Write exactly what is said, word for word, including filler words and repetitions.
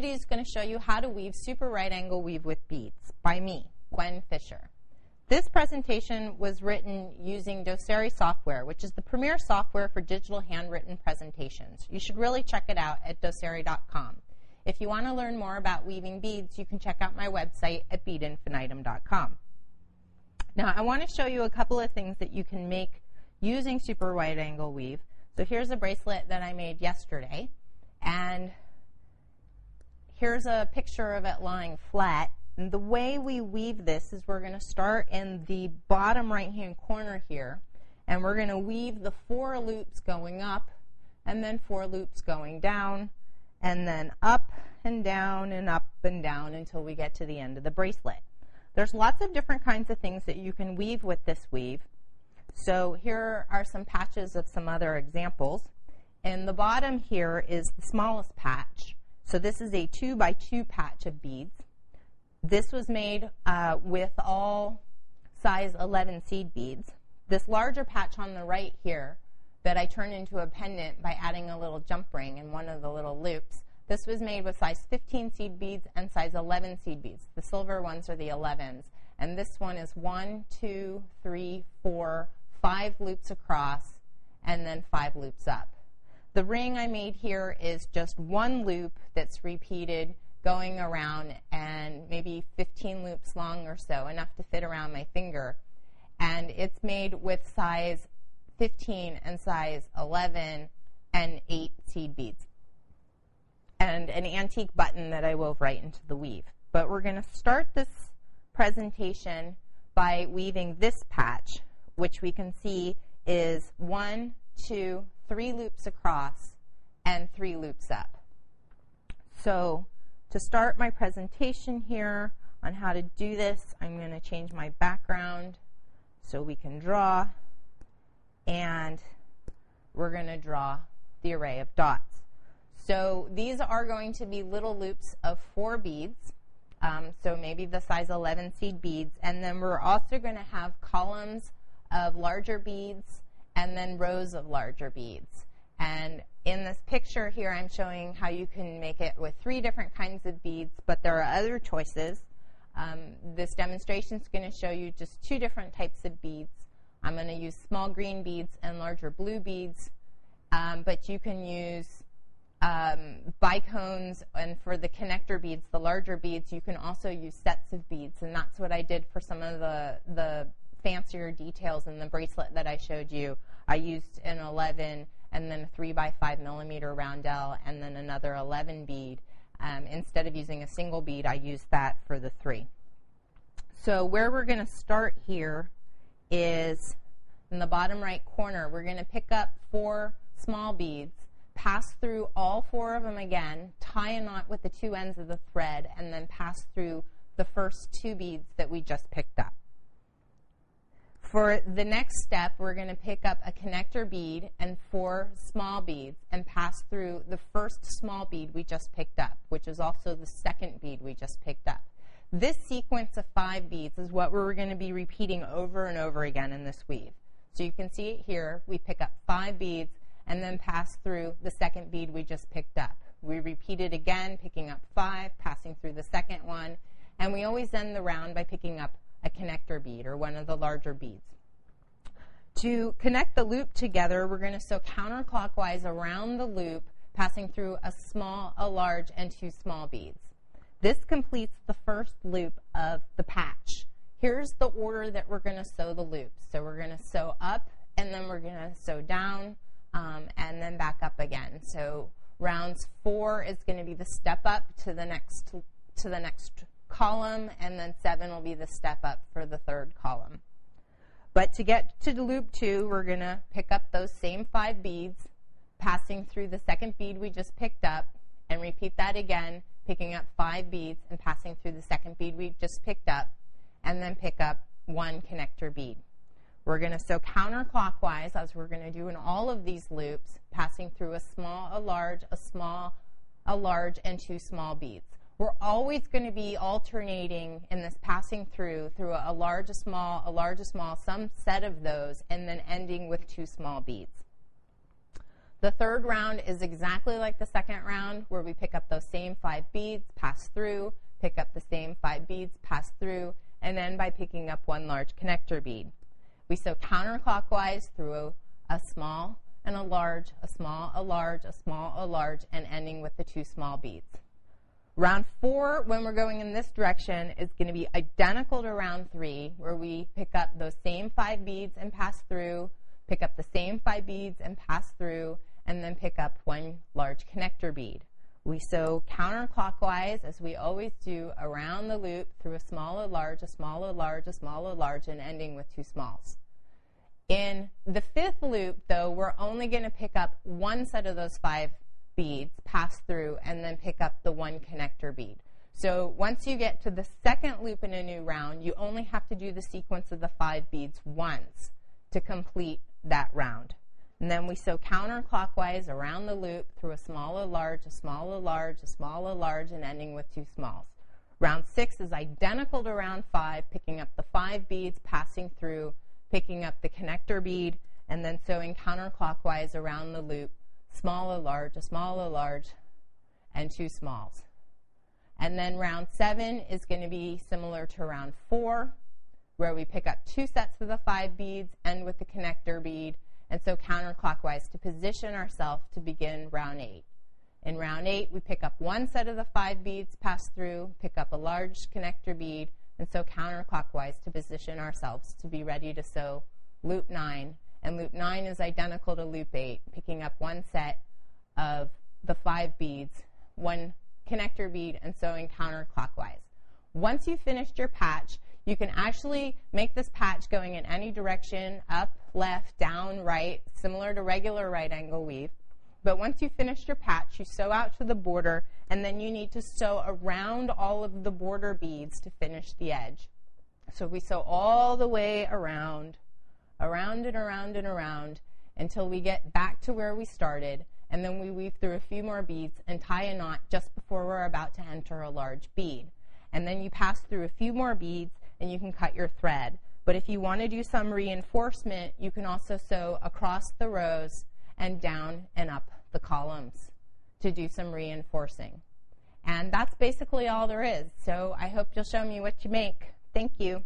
video is going to show you how to weave super right angle weave with beads by me, Gwen Fisher. This presentation was written using Doceri software, which is the premier software for digital handwritten presentations. You should really check it out at doceri dot com. If you want to learn more about weaving beads, you can check out my website at bead infinitum dot com. Now, I want to show you a couple of things that you can make using super right angle weave. So here's a bracelet that I made yesterday, and here's a picture of it lying flat. And the way we weave this is we're going to start in the bottom right hand corner here, and we're going to weave the four loops going up and then four loops going down and then up and down and up and down until we get to the end of the bracelet. There's lots of different kinds of things that you can weave with this weave. So here are some patches of some other examples, and the bottom here is the smallest patch. So this is a two by two patch of beads. This was made uh, with all size eleven seed beads. This larger patch on the right here that I turned into a pendant by adding a little jump ring in one of the little loops, this was made with size fifteen seed beads and size eleven seed beads. The silver ones are the elevens. And this one is one, two, three, four, five loops across, and then five loops up. The ring I made here is just one loop that's repeated going around, and maybe fifteen loops long or so, enough to fit around my finger. And it's made with size fifteen and size eleven and eight seed beads, and an antique button that I wove right into the weave. But we're going to start this presentation by weaving this patch, which we can see is one, two, three loops across and three loops up. So to start my presentation here on how to do this, I'm going to change my background so we can draw, and we're going to draw the array of dots. So these are going to be little loops of four beads, um, so maybe the size eleven seed beads, and then we're also going to have columns of larger beads and then rows of larger beads. And in this picture here, I'm showing how you can make it with three different kinds of beads, but there are other choices. Um, this demonstration is going to show you just two different types of beads. I'm going to use small green beads and larger blue beads, um, but you can use um, bicones, and for the connector beads, the larger beads, you can also use sets of beads, and that's what I did for some of the, the fancier details in the bracelet that I showed you. I used an eleven and then a three by five millimeter roundel, and then another eleven bead. Um, instead of using a single bead, I used that for the three. So where we're going to start here is in the bottom right corner. We're going to pick up four small beads, pass through all four of them again, tie a knot with the two ends of the thread, and then pass through the first two beads that we just picked up. For the next step, we're going to pick up a connector bead and four small beads and pass through the first small bead we just picked up, which is also the second bead we just picked up. This sequence of five beads is what we're going to be repeating over and over again in this weave. So you can see it here. We pick up five beads and then pass through the second bead we just picked up. We repeat it again, picking up five, passing through the second one, and we always end the round by picking up a connector bead or one of the larger beads. To connect the loop together, we're going to sew counterclockwise around the loop, passing through a small, a large, and two small beads. This completes the first loop of the patch. Here's the order that we're going to sew the loops. So we're going to sew up, and then we're going to sew down, um, and then back up again. So rounds four is going to be the step up to the next to the next column, and then seven will be the step up for the third column. But to get to loop two, we're going to pick up those same five beads, passing through the second bead we just picked up, and repeat that again, picking up five beads and passing through the second bead we just picked up, and then pick up one connector bead. We're going to sew counterclockwise, as we're going to do in all of these loops, passing through a small, a large, a small, a large, and two small beads. We're always going to be alternating in this passing through, through a large, a small, a large, a small, some set of those, and then ending with two small beads. The third round is exactly like the second round, where we pick up those same five beads, pass through, pick up the same five beads, pass through, and then by picking up one large connector bead. We sew counterclockwise through a small and a large, a small, a large, a small, a large, and ending with the two small beads. Round four, when we're going in this direction, is going to be identical to round three, where we pick up those same five beads and pass through, pick up the same five beads and pass through, and then pick up one large connector bead. We sew counterclockwise, as we always do, around the loop through a small, a large, a small, a large, a small, a large, and ending with two smalls. In the fifth loop, though, we're only going to pick up one set of those five beads, pass through, and then pick up the one connector bead. So once you get to the second loop in a new round, you only have to do the sequence of the five beads once to complete that round. And then we sew counterclockwise around the loop through a small, a large, a small, a large, a small, a large, and ending with two smalls. Round six is identical to round five, picking up the five beads, passing through, picking up the connector bead, and then sewing counterclockwise around the loop, small, a large, a small, a large, and two smalls. And then round seven is going to be similar to round four, where we pick up two sets of the five beads, end with the connector bead, and so counterclockwise to position ourselves to begin round eight. In round eight, we pick up one set of the five beads, pass through, pick up a large connector bead, and so counterclockwise to position ourselves to be ready to sew loop nine. And loop nine is identical to loop eight, picking up one set of the five beads, one connector bead, and sewing counterclockwise. Once you've finished your patch, you can actually make this patch going in any direction, up, left, down, right, similar to regular right angle weave. But once you've finished your patch, you sew out to the border, and then you need to sew around all of the border beads to finish the edge. So we sew all the way around, around and around and around, until we get back to where we started, and then we weave through a few more beads and tie a knot just before we're about to enter a large bead. And then you pass through a few more beads, and you can cut your thread. But if you want to do some reinforcement, you can also sew across the rows and down and up the columns to do some reinforcing. And that's basically all there is. So I hope you'll show me what you make. Thank you.